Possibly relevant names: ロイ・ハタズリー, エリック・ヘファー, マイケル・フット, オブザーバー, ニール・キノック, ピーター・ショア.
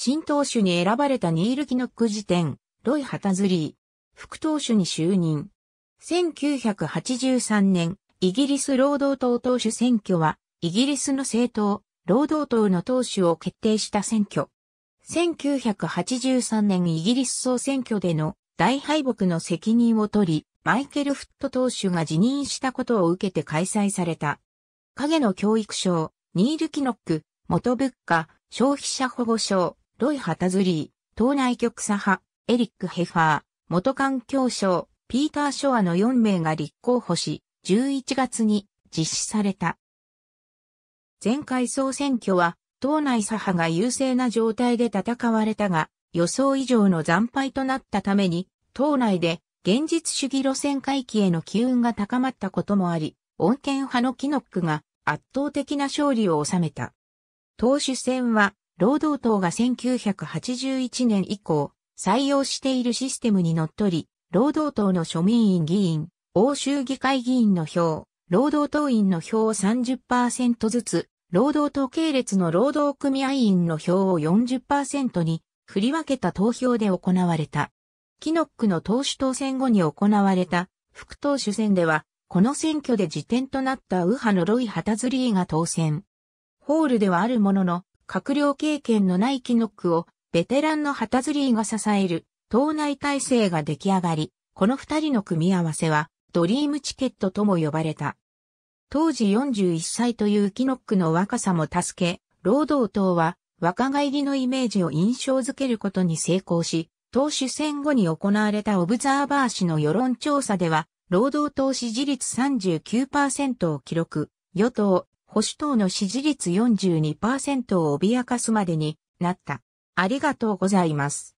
新投手に選ばれたニール・キノック次点、ロイ・ハタズリー、副投手に就任。1983年、イギリス労働党党首選挙は、イギリスの政党、労働党の党首を決定した選挙。1983年イギリス総選挙での大敗北の責任を取り、マイケル・フット党首が辞任したことを受けて開催された。影の教育相、ニール・キノック、元物価、消費者保護相、ロイ・ハタズリー、党内極左派、エリック・ヘファー、元環境相、ピーター・ショアの4名が立候補し、11月に実施された。前回総選挙は、党内左派が優勢な状態で戦われたが、予想以上の惨敗となったために、党内で現実主義路線回帰への機運が高まったこともあり、穏健派のキノックが圧倒的な勝利を収めた。党首選は、労働党が1981年以降、採用しているシステムにのっとり、労働党の庶民院議員、欧州議会議員の票、労働党員の票を 30% ずつ、労働党系列の労働組合員の票を 40% に振り分けた投票で行われた。キノックの党首当選後に行われた副党首選では、この選挙で次点となった右派のロイ・ハタズリーが当選。ホールではあるものの、閣僚経験のないキノックをベテランのハタズリーが支える党内体制が出来上がり、この二人の組み合わせはドリームチケットとも呼ばれた。当時41歳というキノックの若さも助け、労働党は若返りのイメージを印象づけることに成功し、党首選後に行われたオブザーバー誌の世論調査では、労働党支持率 39% を記録、与党、保守党の支持率 42% を脅かすまでになった。ありがとうございます。